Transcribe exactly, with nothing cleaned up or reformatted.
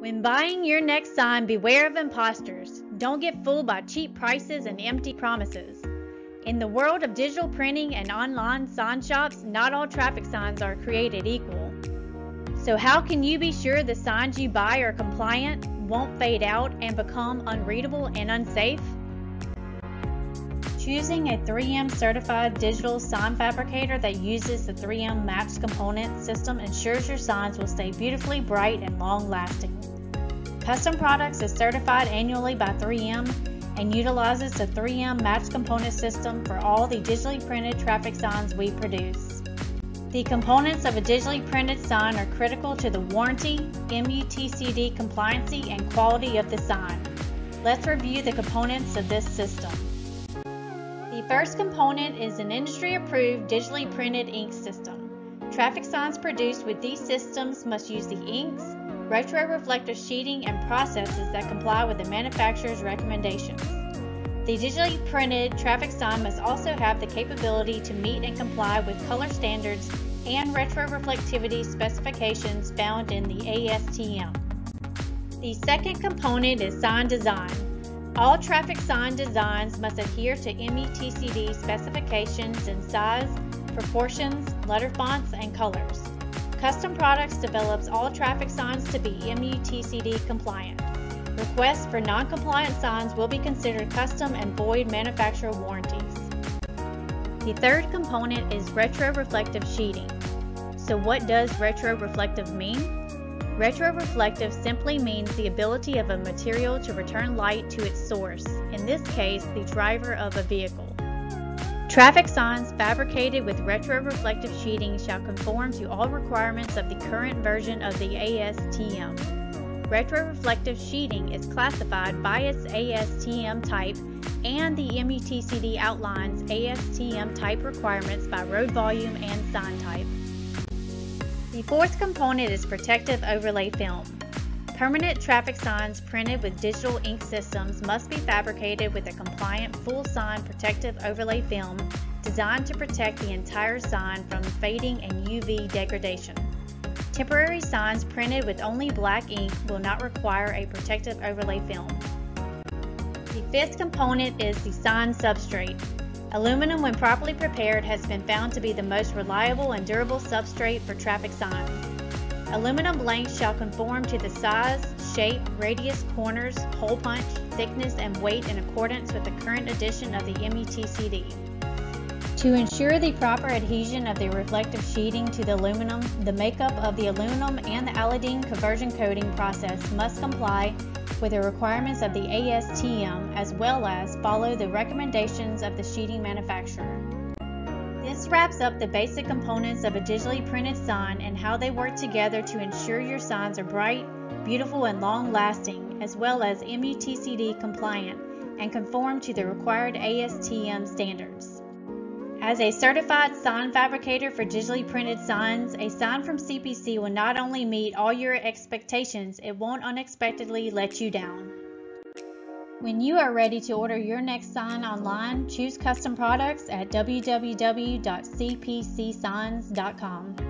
When buying your next sign, beware of imposters. Don't get fooled by cheap prices and empty promises. In the world of digital printing and online sign shops, not all traffic signs are created equal. So how can you be sure the signs you buy are compliant, won't fade out, and become unreadable and unsafe? Choosing a three M certified digital sign fabricator that uses the three M matched component system ensures your signs will stay beautifully bright and long lasting. Custom Products is certified annually by three M and utilizes the three M matched component system for all the digitally printed traffic signs we produce. The components of a digitally printed sign are critical to the warranty, M U T C D compliancy, and quality of the sign. Let's review the components of this system. The first component is an industry-approved digitally printed ink system. Traffic signs produced with these systems must use the inks, retroreflective sheeting, and processes that comply with the manufacturer's recommendations. The digitally printed traffic sign must also have the capability to meet and comply with color standards and retroreflectivity specifications found in the A S T M. The second component is sign design. All traffic sign designs must adhere to M U T C D specifications in size, proportions, letter fonts, and colors. Custom Products develops all traffic signs to be M U T C D compliant. Requests for non-compliant signs will be considered custom and void manufacturer warranties. The third component is retroreflective sheeting. So what does retroreflective mean? Retroreflective simply means the ability of a material to return light to its source, in this case, the driver of a vehicle. Traffic signs fabricated with retroreflective sheeting shall conform to all requirements of the current version of the A S T M. Retroreflective sheeting is classified by its A S T M type and the M U T C D outlines A S T M type requirements by road volume and sign type. The fourth component is protective overlay film. Permanent traffic signs printed with digital ink systems must be fabricated with a compliant full sign protective overlay film designed to protect the entire sign from fading and U V degradation. Temporary signs printed with only black ink will not require a protective overlay film. The fifth component is the sign substrate. Aluminum, when properly prepared, has been found to be the most reliable and durable substrate for traffic signs. Aluminum blanks shall conform to the size, shape, radius, corners, hole punch, thickness, and weight in accordance with the current edition of the M U T C D. To ensure the proper adhesion of the reflective sheeting to the aluminum, the makeup of the aluminum and the iodine conversion coating process must comply with the requirements of the A S T M as well as follow the recommendations of the sheeting manufacturer. This wraps up the basic components of a digitally printed sign and how they work together to ensure your signs are bright, beautiful, and long-lasting, as well as M U T C D compliant and conform to the required A S T M standards. As a certified sign fabricator for digitally printed signs, a sign from C P C will not only meet all your expectations, it won't unexpectedly let you down. When you are ready to order your next sign online, choose Custom Products at w w w dot c p c signs dot com.